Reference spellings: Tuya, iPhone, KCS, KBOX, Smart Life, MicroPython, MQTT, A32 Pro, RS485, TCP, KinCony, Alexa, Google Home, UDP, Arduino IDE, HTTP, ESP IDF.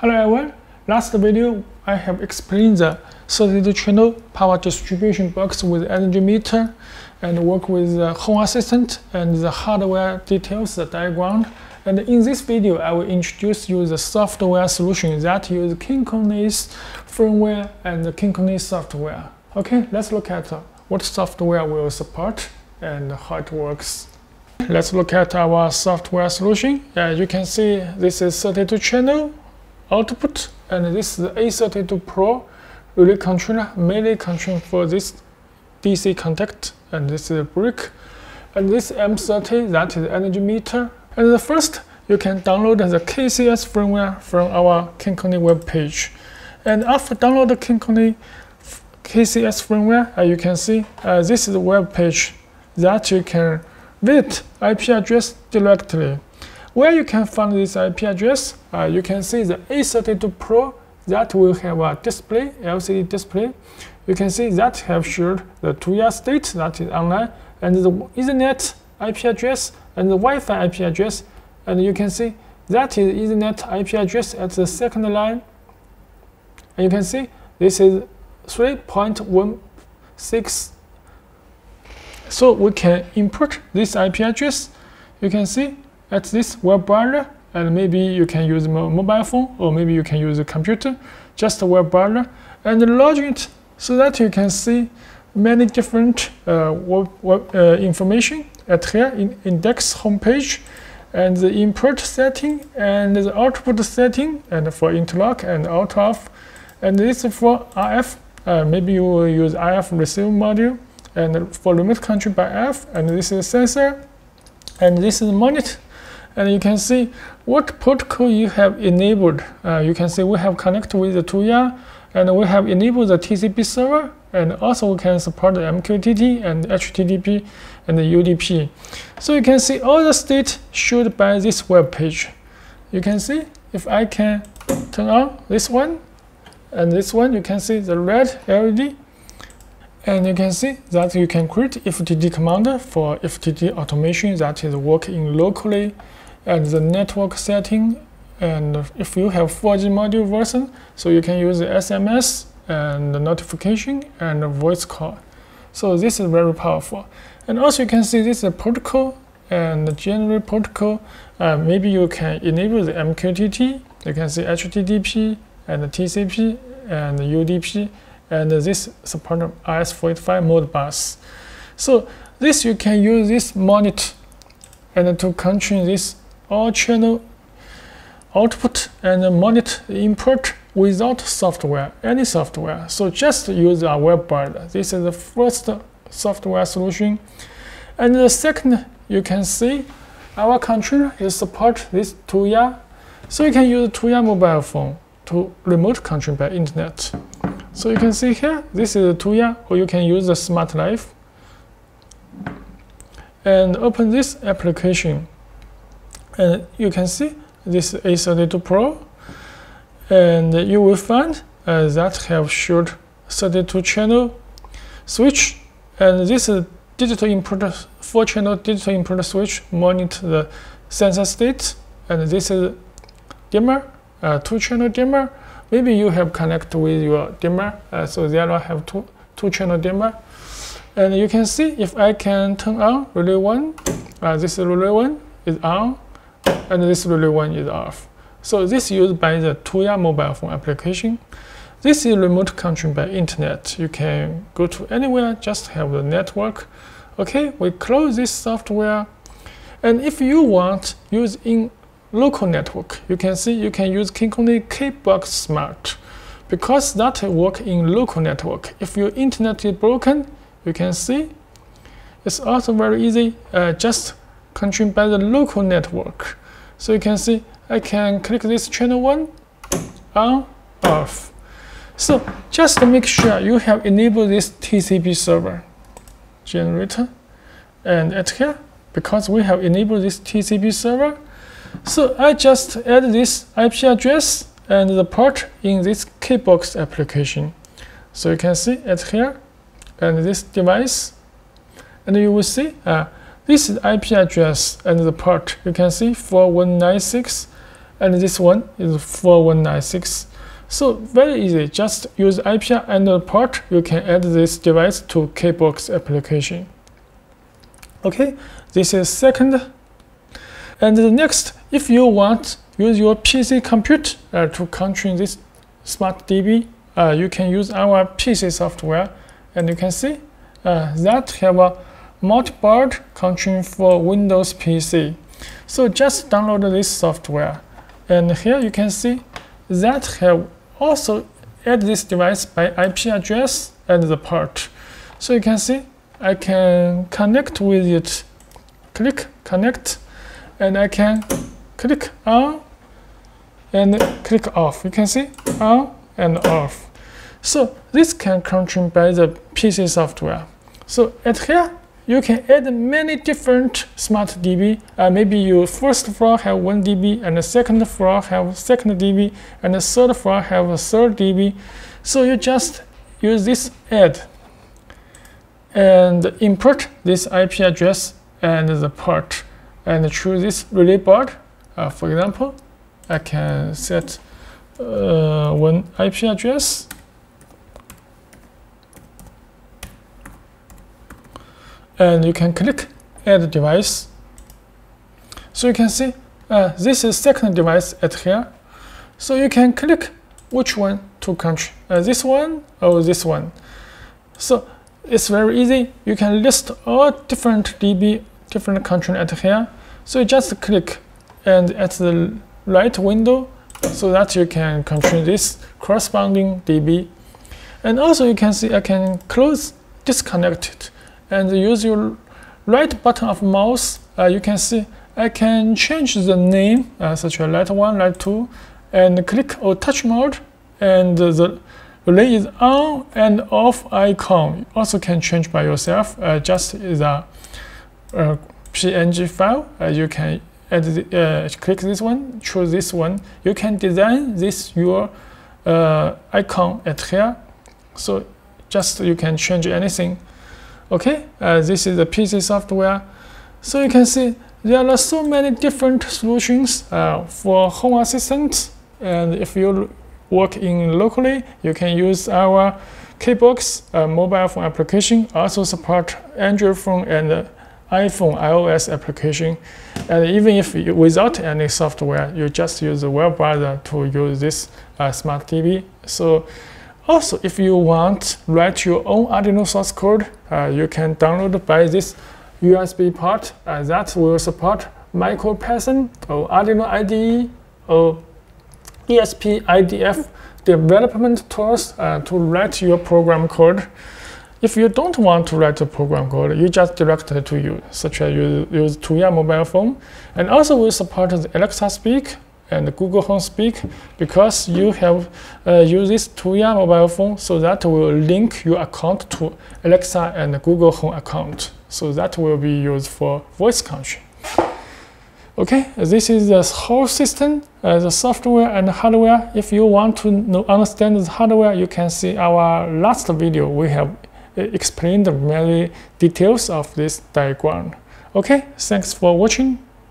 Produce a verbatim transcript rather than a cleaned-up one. Hello everyone, last video I have explained the thirty-two channel power distribution box with energy meter and work with the home assistant and the hardware details, the diagram. And in this video I will introduce you the software solution that uses KinCony's firmware and the KinCony software. Okay, let's look at what software will support and how it works. Let's look at our software solution. Uh, you can see this is thirty-two channel output, and this is the A thirty-two Pro relay controller, mainly controller for this D C contact, and this is a brick, and this M thirty, that is energy meter. And the first, you can download the K C S firmware from our KinCony web page. And after download the KinCony K C S firmware, uh, you can see uh, this is the web page that you can visit I P address directly. Where you can find this I P address, uh, you can see the A thirty-two Pro that will have a display, L C D display. You can see that have shared the Tuya state that is online, and the Ethernet I P address and the Wi-Fi I P address. And you can see that is Ethernet I P address at the second line. And you can see this is three point one six. So we can input this I P address. You can see at this web browser, and maybe you can use a mobile phone, or maybe you can use a computer, just a web browser, and log it so that you can see many different uh, web, web, uh, information at here in index homepage, and the input setting and the output setting, and for interlock and out of, and this is for R F. Uh, maybe you will use R F receive module, and for remote control by F, and this is sensor, and this is monitor. And you can see what protocol you have enabled. Uh, you can see we have connected with the Tuya, and we have enabled the T C P server, and also we can support the M Q T T and H T T P and the U D P. So you can see all the state showed by this web page. You can see if I can turn on this one and this one, you can see the red L E D. And you can see that you can create F T T commander for F T T automation that is working locally, and the network setting, and if you have four G module version, so you can use the S M S and the notification and the voice call. So this is very powerful. And also you can see this is a protocol and the general protocol. Uh, maybe you can enable the M Q T T, you can see H T T P and the T C P and the U D P, and this support R S four eighty-five mode bus. So this you can use this monitor and to control this all channel output and monitor input without software, any software. So just use our web browser. This is the first software solution. And the second, you can see our controller is support this Tuya. So you can use Tuya mobile phone to remote control by internet. So you can see here, this is Tuya, or you can use the Smart Life. And open this application. And you can see this A thirty-two Pro. And you will find uh, that have shared thirty-two channel switch. And this is digital input, four channel digital input switch, monitor the sensor state. And this is dimmer, uh, two channel dimmer. Maybe you have connect with your dimmer, uh, so there I have two, two channel dimmer. And you can see if I can turn on relay one, uh, this relay one is on, and this relay one is off. So this is used by the Tuya mobile phone application. This is remote control by internet. You can go to anywhere, just have the network. Okay, we close this software. And if you want, use in local network, you can see you can use KinCony K box Smart, because that work in local network. If your internet is broken, you can see it's also very easy, uh, just controlled by the local network. So you can see I can click this channel one on off. So just make sure you have enabled this T C P server generator, and at here, because we have enabled this T C P server, so I just add this I P address and the port in this K box application. So you can see at here and this device, and you will see uh, this is I P address and the port. You can see four one nine six, and this one is four one nine six. So very easy, just use A P I and the port, you can add this device to K box application. Okay, this is second. And the next, if you want use your P C compute uh, to control this smart D B, uh, you can use our P C software, and you can see uh, that have a multi-board control for Windows P C. So just download this software, and here you can see that have also add this device by I P address and the port. So you can see I can connect with it, click connect, and I can click on and click off. You can see on and off. So this can control by the P C software. So at here you can add many different smart D B. Uh, maybe your first floor have one D B, and the second floor have second D B, and the third floor have a third D B. So you just use this add and import this I P address and the port, and choose this relay board. Uh, for example, I can set uh, one I P address, and you can click add device. So you can see uh, this is second device at here. So you can click which one to control, uh, this one or this one. So it's very easy. You can list all different D B, different control at here. So you just click and at the right window so that you can control this corresponding D B. And also you can see I can close, disconnect it. And use your right button of mouse, uh, you can see I can change the name, uh, such as light one, light two, and click or touch mode, and uh, the relay is on and off icon. You also can change by yourself, uh, just is a, a P N G file. Uh, you can add the, uh, click this one, choose this one. You can design this your uh, icon at here, so just you can change anything. Okay, uh, this is the P C software. So you can see there are so many different solutions uh, for home assistant. And if you work in locally, you can use our K box uh, mobile phone application, also support Android phone and uh, iPhone, iOS application. And even if you, without any software, you just use the web browser to use this uh, smart T V. So also, if you want write your own Arduino source code, uh, you can download by this U S B port uh, that will support MicroPython or Arduino I D E or E S P I D F development tools uh, to write your program code. If you don't want to write a program code, you just direct it to you, such as you use Tuya mobile phone, and also will support the Alexa speak and Google Home speak, because you have uh, used this Tuya mobile phone, so that will link your account to Alexa and Google Home account. So that will be used for voice control. Okay, this is the whole system, uh, the software and hardware. If you want to know, understand the hardware, you can see our last video. We have explained many details of this diagram. Okay, thanks for watching.